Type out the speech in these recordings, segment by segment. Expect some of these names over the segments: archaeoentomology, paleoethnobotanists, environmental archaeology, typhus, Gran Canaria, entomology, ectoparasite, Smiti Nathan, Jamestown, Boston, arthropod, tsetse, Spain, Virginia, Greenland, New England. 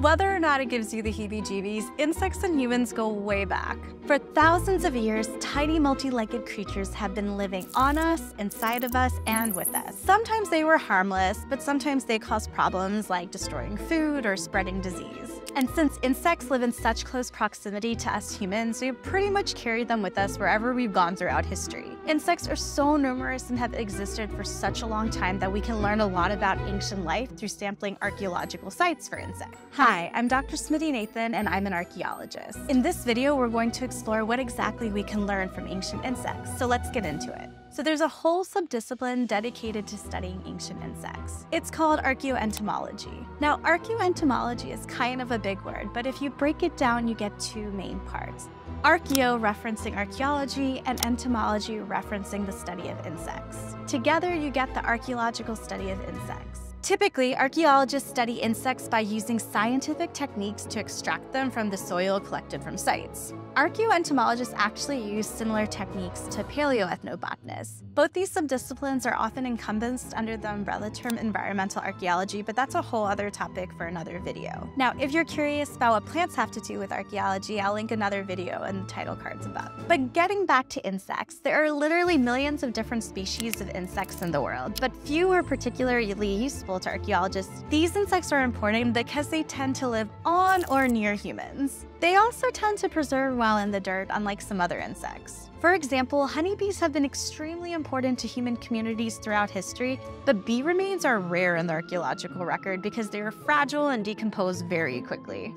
Whether or not it gives you the heebie-jeebies, insects and humans go way back. For thousands of years, tiny multi-legged creatures have been living on us, inside of us, and with us. Sometimes they were harmless, but sometimes they caused problems like destroying food or spreading disease. And since insects live in such close proximity to us humans, we've pretty much carried them with us wherever we've gone throughout history. Insects are so numerous and have existed for such a long time that we can learn a lot about ancient life through sampling archaeological sites for insects. Hi, I'm Dr. Smiti Nathan, and I'm an archaeologist. In this video, we're going to explore what exactly we can learn from ancient insects, so let's get into it. So there's a whole subdiscipline dedicated to studying ancient insects. It's called archaeoentomology. Now, archaeoentomology is kind of a big word, but if you break it down, you get two main parts. Archaeo referencing archaeology, and entomology referencing the study of insects. Together, you get the archaeological study of insects. Typically, archaeologists study insects by using scientific techniques to extract them from the soil collected from sites. Archaeoentomologists actually use similar techniques to paleoethnobotanists. Both these subdisciplines are often encompassed under the umbrella term environmental archaeology, but that's a whole other topic for another video. Now, if you're curious about what plants have to do with archaeology, I'll link another video in the title cards above. But getting back to insects, there are literally millions of different species of insects in the world, but few are particularly useful to archaeologists. These insects are important because they tend to live on or near humans. They also tend to preserve well in the dirt, unlike some other insects. For example, honeybees have been extremely important to human communities throughout history, but bee remains are rare in the archaeological record because they are fragile and decompose very quickly.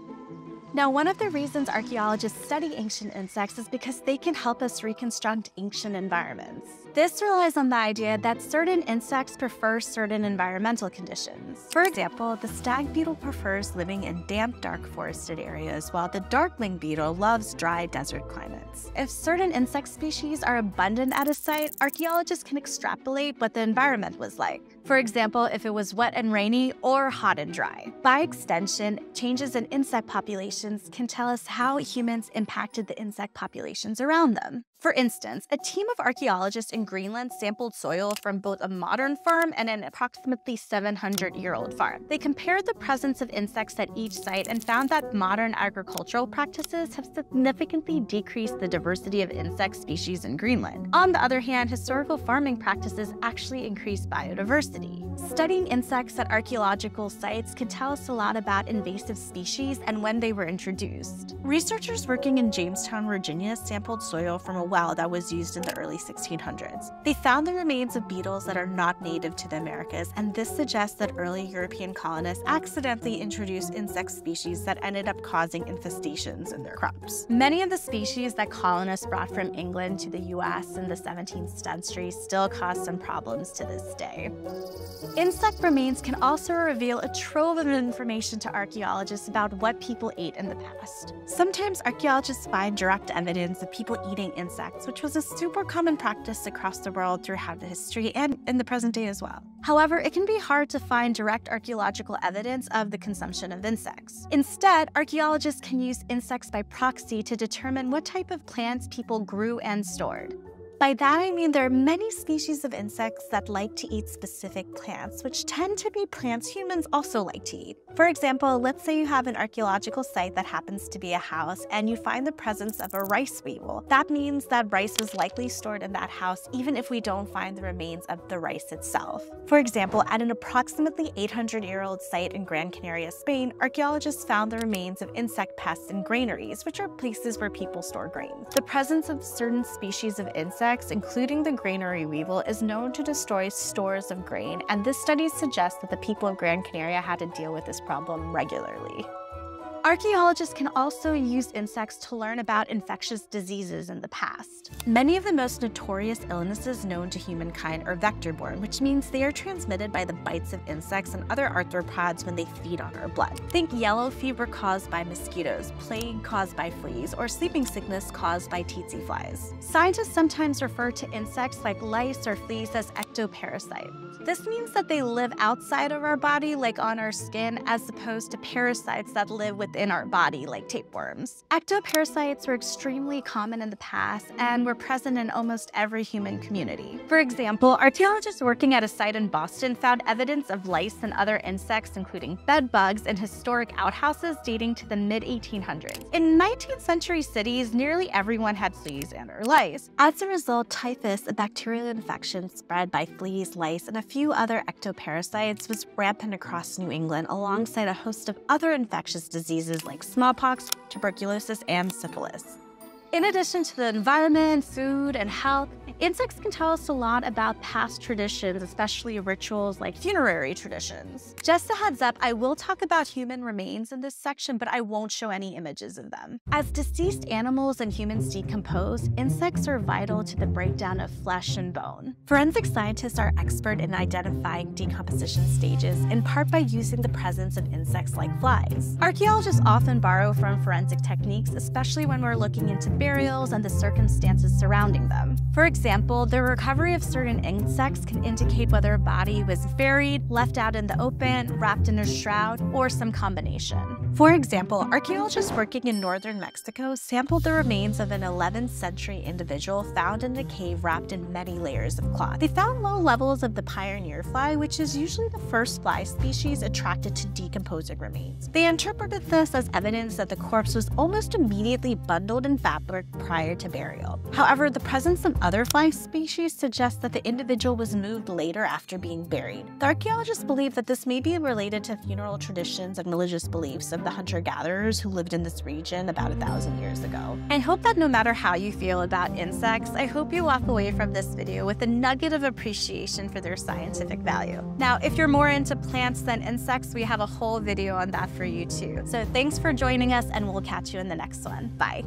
Now, one of the reasons archaeologists study ancient insects is because they can help us reconstruct ancient environments. This relies on the idea that certain insects prefer certain environmental conditions. For example, the stag beetle prefers living in damp, dark forested areas, while the darkling beetle loves dry desert climates. If certain insect species are abundant at a site, archaeologists can extrapolate what the environment was like. For example, if it was wet and rainy or hot and dry. By extension, changes in insect populations can tell us how humans impacted the insect populations around them. For instance, a team of archaeologists in Greenland sampled soil from both a modern farm and an approximately 700-year-old farm. They compared the presence of insects at each site and found that modern agricultural practices have significantly decreased the diversity of insect species in Greenland. On the other hand, historical farming practices actually increased biodiversity. Studying insects at archaeological sites can tell us a lot about invasive species and when they were introduced. Researchers working in Jamestown, Virginia sampled soil from a well that was used in the early 1600s. They found the remains of beetles that are not native to the Americas, and this suggests that early European colonists accidentally introduced insect species that ended up causing infestations in their crops. Many of the species that colonists brought from England to the US in the 17th century still cause some problems to this day. Insect remains can also reveal a trove of information to archaeologists about what people ate in the past. Sometimes archaeologists find direct evidence of people eating insects, which was a super common practice across the world throughout history and in the present day as well. However, it can be hard to find direct archaeological evidence of the consumption of insects. Instead, archaeologists can use insects by proxy to determine what type of plants people grew and stored. By that, I mean there are many species of insects that like to eat specific plants, which tend to be plants humans also like to eat. For example, let's say you have an archaeological site that happens to be a house and you find the presence of a rice weevil. That means that rice was likely stored in that house even if we don't find the remains of the rice itself. For example, at an approximately 800-year-old site in Gran Canaria, Spain, archaeologists found the remains of insect pests in granaries, which are places where people store grain. The presence of certain species of insects, including the granary weevil, is known to destroy stores of grain, and this study suggests that the people of Gran Canaria had to deal with this problem regularly. Archaeologists can also use insects to learn about infectious diseases in the past. Many of the most notorious illnesses known to humankind are vector-borne, which means they are transmitted by the bites of insects and other arthropods when they feed on our blood. Think yellow fever caused by mosquitoes, plague caused by fleas, or sleeping sickness caused by tsetse flies. Scientists sometimes refer to insects like lice or fleas as ectoparasites. This means that they live outside of our body, like on our skin, as opposed to parasites that live with within our body like tapeworms. Ectoparasites were extremely common in the past and were present in almost every human community. For example, archaeologists working at a site in Boston found evidence of lice and other insects, including bed bugs, in historic outhouses dating to the mid-1800s. In 19th century cities, nearly everyone had fleas and or lice. As a result, typhus, a bacterial infection spread by fleas, lice, and a few other ectoparasites, was rampant across New England alongside a host of other infectious diseases like smallpox, tuberculosis, and syphilis. In addition to the environment, food, and health, insects can tell us a lot about past traditions, especially rituals like funerary traditions. Just a heads up, I will talk about human remains in this section, but I won't show any images of them. As deceased animals and humans decompose, insects are vital to the breakdown of flesh and bone. Forensic scientists are expert in identifying decomposition stages, in part by using the presence of insects like flies. Archaeologists often borrow from forensic techniques, especially when we're looking into burials and the circumstances surrounding them. For example, the recovery of certain insects can indicate whether a body was buried, left out in the open, wrapped in a shroud, or some combination. For example, archaeologists working in northern Mexico sampled the remains of an 11th century individual found in a cave wrapped in many layers of cloth. They found low levels of the pioneer fly, which is usually the first fly species attracted to decomposing remains. They interpreted this as evidence that the corpse was almost immediately bundled in fabric prior to burial. However, the presence of other fly species suggests that the individual was moved later after being buried. The archaeologists believe that this may be related to funeral traditions and religious beliefs of the hunter-gatherers who lived in this region about 1,000 years ago. I hope that no matter how you feel about insects, I hope you walk away from this video with a nugget of appreciation for their scientific value. Now, if you're more into plants than insects, we have a whole video on that for you too. So thanks for joining us, and we'll catch you in the next one. Bye.